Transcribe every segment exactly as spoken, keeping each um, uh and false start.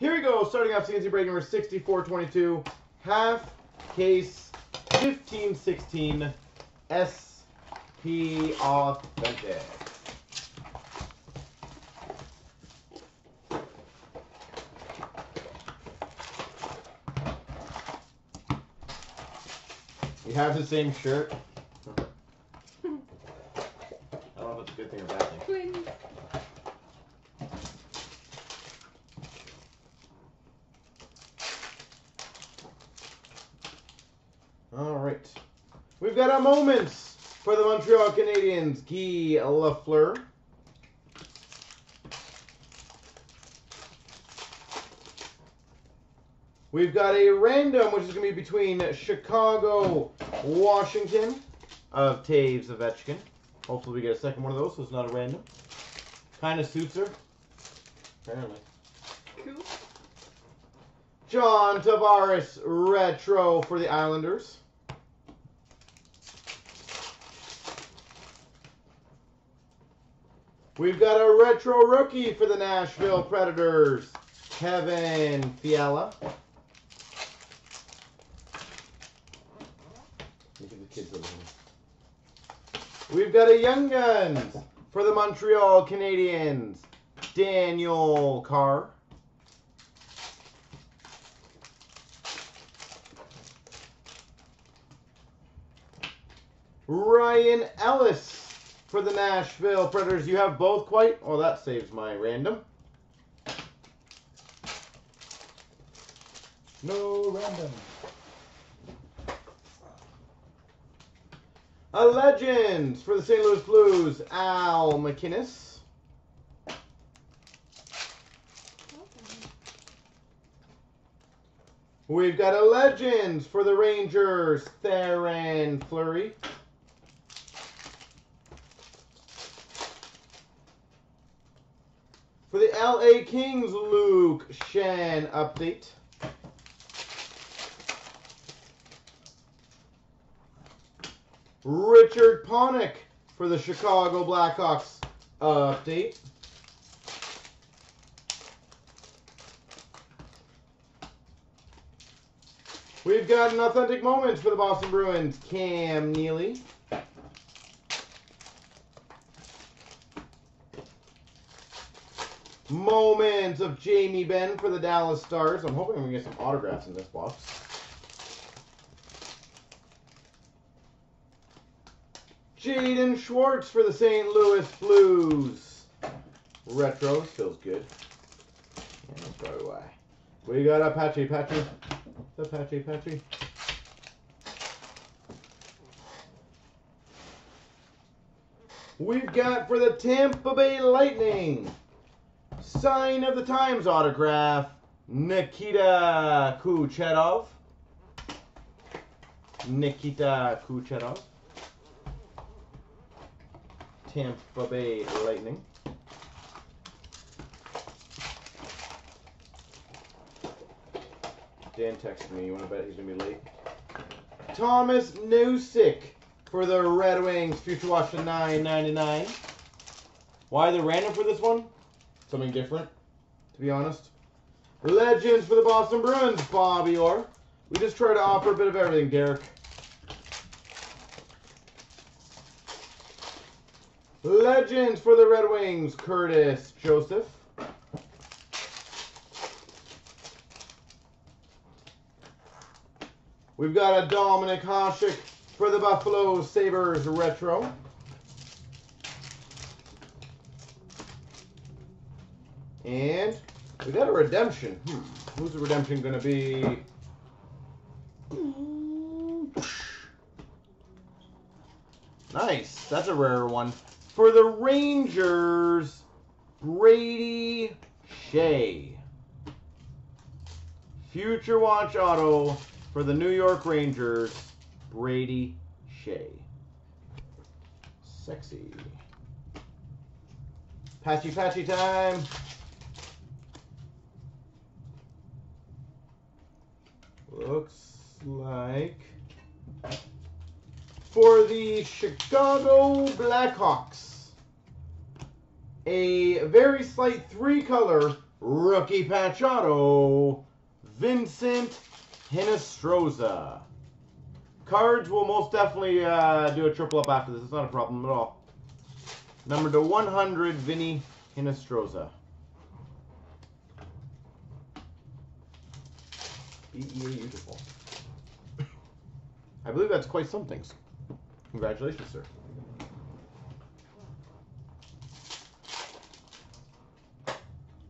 Here we go, starting off C N C break number sixty-four twenty-two, half case fifteen sixteen S P Authentic. You have the same shirt. I don't know if it's a good thing or bad thing. Twins. Alright. We've got a Moments for the Montreal Canadiens, Guy Lafleur. We've got a random, which is going to be between Chicago, Washington, of Taves Ovechkin. Hopefully we get a second one of those, so it's not a random. Kind of suits her. Apparently. Cool. John Tavares, retro for the Islanders. We've got a retro rookie for the Nashville Predators, Kevin Fiala. We've got a Young Guns for the Montreal Canadiens, Daniel Carr. Ryan Ellis for the Nashville Predators. You have both quite? Oh, that saves my random. No random. A Legends for the Saint Louis Blues, Al MacInnis. Okay. We've got a Legends for the Rangers, Theron Fleury. For the L A Kings, Luke Shen update. Richard Ponick for the Chicago Blackhawks update. We've got an Authentic Moments for the Boston Bruins, Cam Neely. Moments of Jamie Benn for the Dallas Stars. I'm hoping we get some autographs in this box. Jaden Schwartz for the Saint Louis Blues. Retro. Feels good. That's probably why. We got a Patchy Patchy. The Patchy Patchy. We've got for the Tampa Bay Lightning, Sign of the Times autograph, Nikita Kucherov. Nikita Kucherov. Tampa Bay Lightning. Dan texted me. You want to bet he's going to be late? Thomas Nosek for the Red Wings. Future Watch to nine ninety-nine. Why the random for this one? Something different, to be honest. Legends for the Boston Bruins, Bobby Orr. We just try to offer a bit of everything, Derek. Legends for the Red Wings, Curtis Joseph. We've got a Dominic Hasek for the Buffalo Sabres retro. And we got a redemption. Hmm. Who's the redemption going to be? Nice. That's a rare one. For the Rangers, Brady Shea. Future Watch Auto for the New York Rangers, Brady Shea. Sexy. Patchy Patchy time. Looks like for the Chicago Blackhawks, a very slight three-color Rookie patch auto, Vincent Hinostroza. Cards will most definitely uh, do a triple up after this. It's not a problem at all. Number to one hundred, Vinnie Hinostroza. Beautiful. I believe that's quite some things. Congratulations, sir.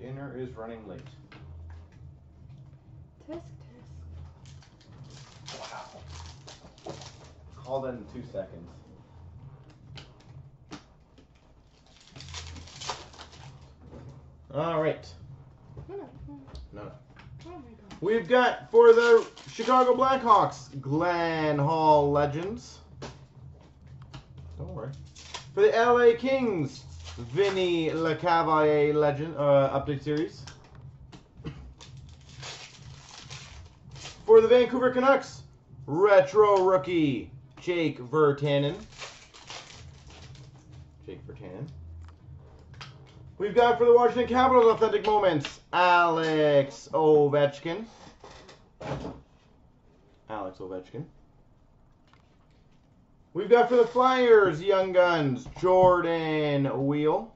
Dinner is running late. Tisk, tisk. Wow. Call that in two seconds. All right. No, no. no, no. Oh my God. We've got for the Chicago Blackhawks, Glenn Hall Legends. Don't worry. For the L A Kings, Vinnie Lecavalier Legend uh, Update Series. For the Vancouver Canucks, Retro Rookie Jake Virtanen. Jake Virtanen. We've got for the Washington Capitals Authentic Moments, Alex Ovechkin. Alex Ovechkin. We've got for the Flyers, Young Guns, Jordan Wheel.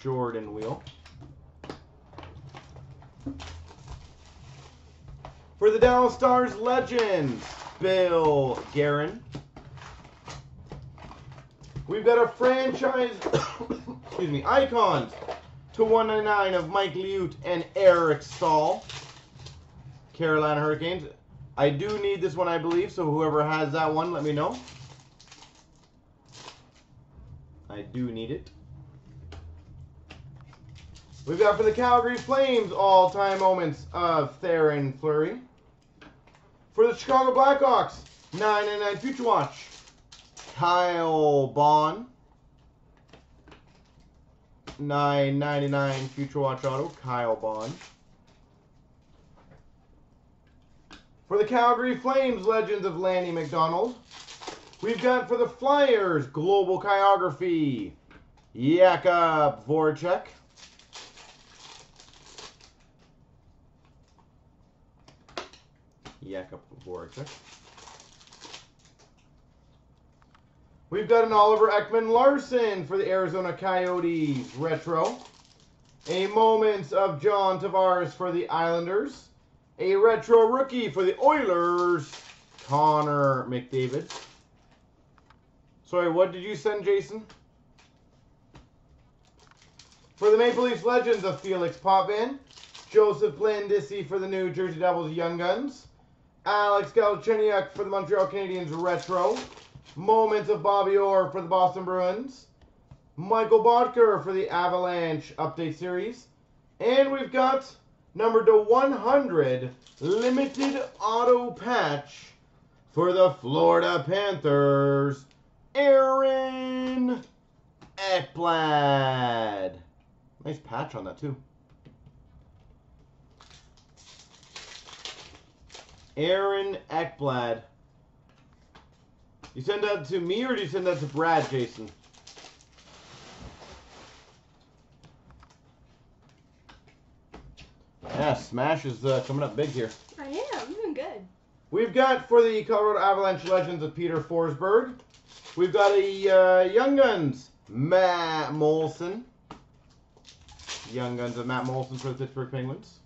Jordan Wheel. For the Dallas Stars, Legends, Bill Guerin. We've got a franchise, excuse me, Icons to one ninety-nine of Mike Liut and Eric Staal. Carolina Hurricanes. I do need this one, I believe, so whoever has that one, let me know. I do need it. We've got for the Calgary Flames, all-time moments of Theron Fleury. For the Chicago Blackhawks, nine ninety-nine Future Watch, Kyle Bond. nine ninety-nine Future Watch Auto, Kyle Bond. For the Calgary Flames, Legends of Lanny McDonald. We've got for the Flyers, Global Choreography, Jakub Voracek. Jakub Voracek. We've got an Oliver Ekman Larson for the Arizona Coyotes, Retro. A Moments of John Tavares for the Islanders. A retro rookie for the Oilers, Connor McDavid. Sorry, what did you send, Jason? For the Maple Leafs Legends of Felix Potvin. Joseph Landisi for the New Jersey Devils, Young Guns. Alex Galchenyuk for the Montreal Canadiens, Retro. Moments of Bobby Orr for the Boston Bruins. Michael Bodker for the Avalanche Update Series. And we've got number to one hundred, limited auto patch for the Florida Panthers, Aaron Ekblad. Nice patch on that, too. Aaron Ekblad. You send that to me, or do you send that to Brad, Jason? Yeah, Smash is uh, coming up big here. I am. I'm doing good. We've got for the Colorado Avalanche Legends of Peter Forsberg. We've got a uh, Young Guns, Matt Molson. Young Guns of Matt Molson for the Pittsburgh Penguins.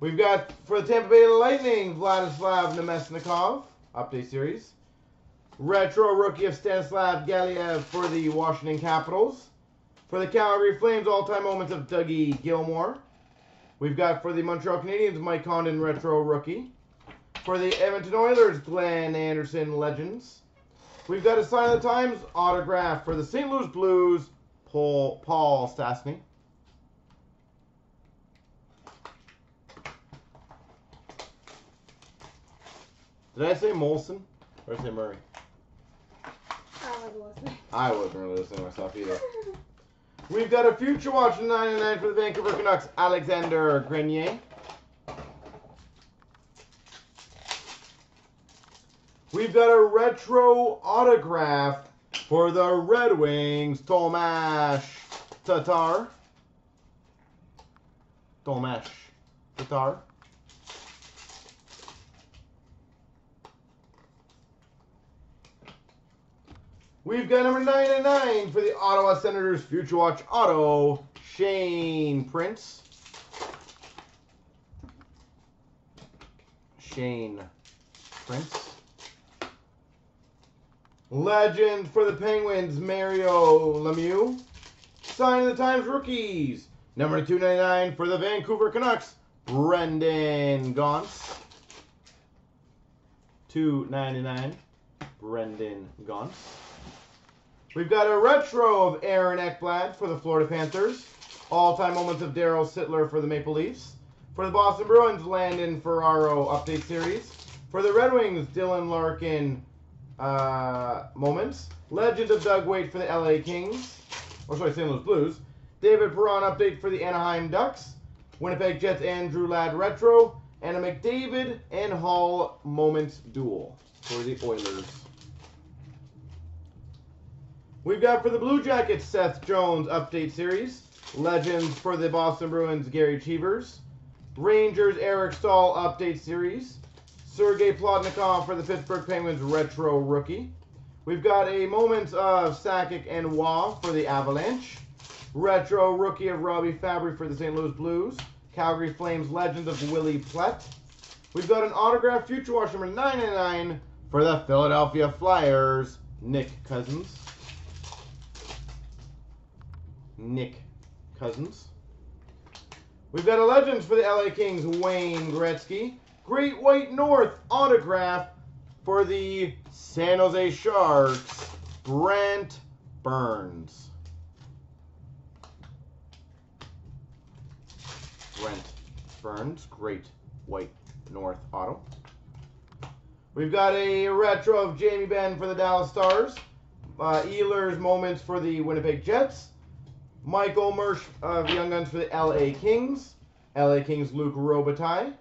We've got for the Tampa Bay Lightning, Vladislav Nemesnikov, Update Series. Retro Rookie of Stanislav Galiev for the Washington Capitals. For the Calgary Flames, all-time moments of Dougie Gilmour. We've got for the Montreal Canadiens, Mike Condon, Retro Rookie. For the Edmonton Oilers, Glenn Anderson, Legends. We've got a Sign of the Times autograph for the Saint Louis Blues, Paul, Paul Stastny. Did I say Molson? Or did I say Murray? I wasn't listening. I wasn't really listening myself either. We've got a Future Watch nine ninety-nine for the Vancouver Canucks, Alexander Grenier. We've got a retro autograph for the Red Wings, Tomáš Tatar. Tomasz Tatar. We've got number ninety-nine for the Ottawa Senators Future Watch Auto, Shane Prince. Shane Prince. Legend for the Penguins, Mario Lemieux. Sign of the Times Rookies. Number two ninety-nine for the Vancouver Canucks, Brendan Gaunce. two ninety-nine, Brendan Gaunce. We've got a retro of Aaron Ekblad for the Florida Panthers. All-time moments of Daryl Sittler for the Maple Leafs. For the Boston Bruins, Landon Ferraro update series. For the Red Wings, Dylan Larkin uh, moments. Legend of Doug Weight for the L A Kings. Or sorry, Saint Louis Blues. David Perron update for the Anaheim Ducks. Winnipeg Jets, Andrew Ladd retro. And a McDavid and Hall moments duel for the Oilers. We've got for the Blue Jackets, Seth Jones update series. Legends for the Boston Bruins, Gary Cheevers. Rangers, Eric Staal update series. Sergei Plotnikov for the Pittsburgh Penguins, retro rookie. We've got a moments of Sakic and Waugh for the Avalanche. Retro rookie of Robbie Fabry for the Saint Louis Blues. Calgary Flames, legends of Willie Plett. We've got an autographed Future Watch number ninety-nine for the Philadelphia Flyers, Nick Cousins. Nick Cousins. We've got a Legends for the L A Kings, Wayne Gretzky. Great White North autograph for the San Jose Sharks, Brent Burns. Brent Burns, Great White North auto. We've got a retro of Jamie Benn for the Dallas Stars. Uh, Ehlers moments for the Winnipeg Jets. Michael Mersch of the Young Guns for the L A Kings. L A Kings, Luke Robitaille.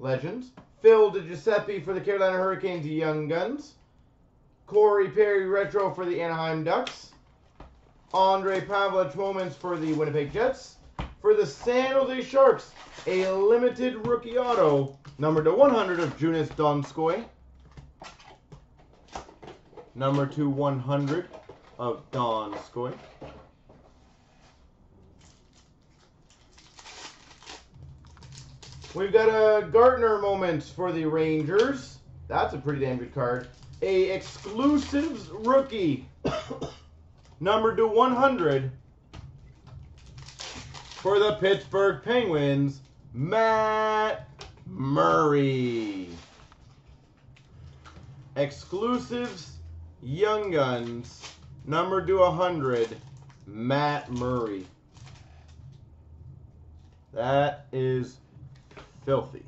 Legends. Phil DiGiuseppe for the Carolina Hurricanes, Young Guns. Corey Perry retro for the Anaheim Ducks. Andre Pavlich moments for the Winnipeg Jets. For the San Jose Sharks, a limited rookie auto, number to one hundred of Junis Donskoy. Number to one hundred of Donskoy. We've got a Gartner Moments for the Rangers. That's a pretty damn good card. A Exclusives Rookie, number to one hundred, for the Pittsburgh Penguins, Matt Murray. Exclusives Young Guns, number to one hundred, Matt Murray. That is filthy.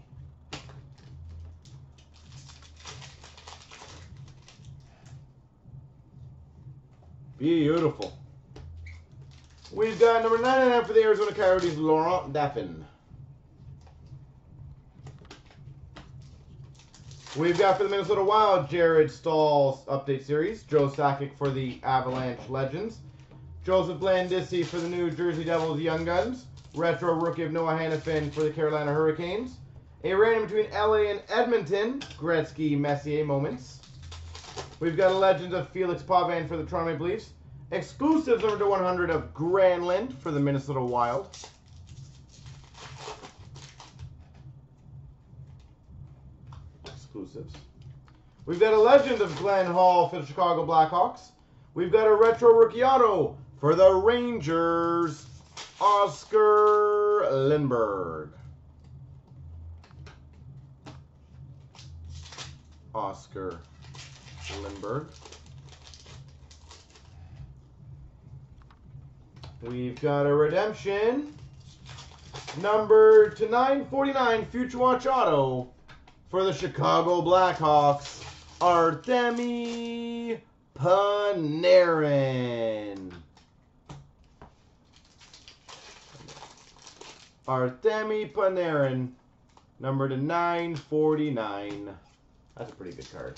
Beautiful. We've got number ninety-nine for the Arizona Coyotes, Laurent Daffin. We've got for the Minnesota Wild, Jared Staal update series. Joe Sakic for the Avalanche Legends. Joseph Blandisi for the New Jersey Devils, Young Guns. Retro rookie of Noah Hannafin for the Carolina Hurricanes. A random between L A and Edmonton, Gretzky Messier moments. We've got a legend of Felix Potvin for the Toronto Maple Leafs. Exclusives number to one hundred of Granlund for the Minnesota Wild. Exclusives. We've got a legend of Glenn Hall for the Chicago Blackhawks. We've got a retro rookie auto for the Rangers, Oscar Lindbergh. Oscar Lindbergh. We've got a redemption. Number to nine forty-nine, Future Watch Auto for the Chicago Blackhawks, Artemi Panarin. Artemi Panarin, number to nine forty-nine. That's a pretty good card.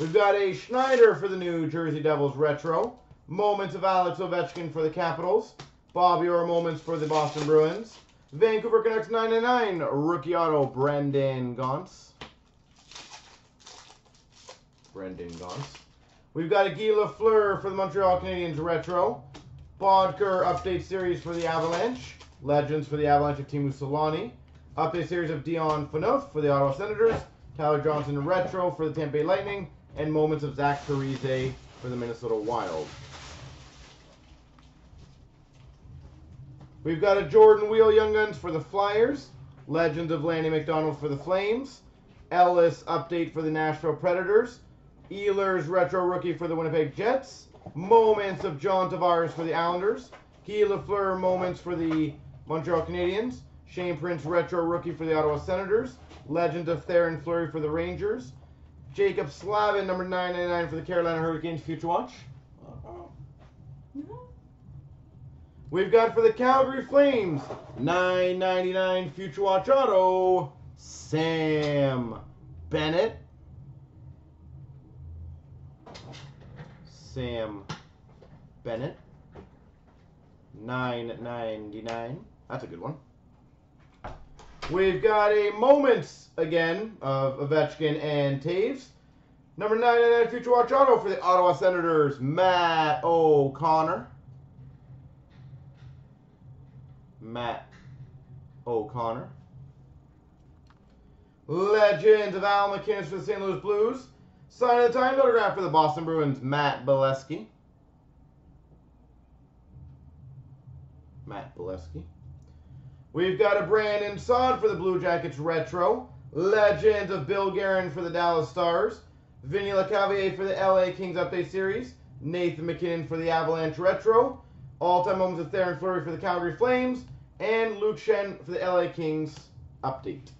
We've got a Schneider for the New Jersey Devils retro. Moments of Alex Ovechkin for the Capitals. Bobby Orr moments for the Boston Bruins. Vancouver Canucks ninety-nine, rookie auto, Brendan Gaunce. Brendan Gaunce. We've got a Guy Lafleur for the Montreal Canadiens retro. Bodker update series for the Avalanche. Legends for the Avalanche of Teemu Selanne. Update series of Dion Phaneuf for the Ottawa Senators. Tyler Johnson retro for the Tampa Bay Lightning. And moments of Zach Parise for the Minnesota Wild. We've got a Jordan Wheel Young Guns for the Flyers. Legends of Lanny McDonald for the Flames. Ellis update for the Nashville Predators. Ehlers retro rookie for the Winnipeg Jets. Moments of John Tavares for the Islanders. Guy Lafleur moments for the Montreal Canadiens. Shane Prince retro rookie for the Ottawa Senators. Legend of Theron Fleury for the Rangers. Jacob Slavin number nine ninety-nine for the Carolina Hurricanes Future Watch. We've got for the Calgary Flames, nine ninety-nine Future Watch Auto, Sam Bennett. Sam Bennett, nine ninety-nine. That's a good one. We've got a Moments, again, of Ovechkin and Taves. Number nine ninety-nine Future Watch Auto for the Ottawa Senators, Matt O'Connor. Matt O'Connor. Legends of Al MacInnis for the Saint Louis Blues. Sign of the Times autograph for the Boston Bruins, Matt Bolesky. Matt Bolesky. We've got a Brandon Saad for the Blue Jackets retro. Legends of Bill Guerin for the Dallas Stars. Vinnie Lecavalier for the L A Kings update series. Nathan MacKinnon for the Avalanche retro. All-time moments of Theron Fleury for the Calgary Flames. And Luke Shen for the L A Kings update.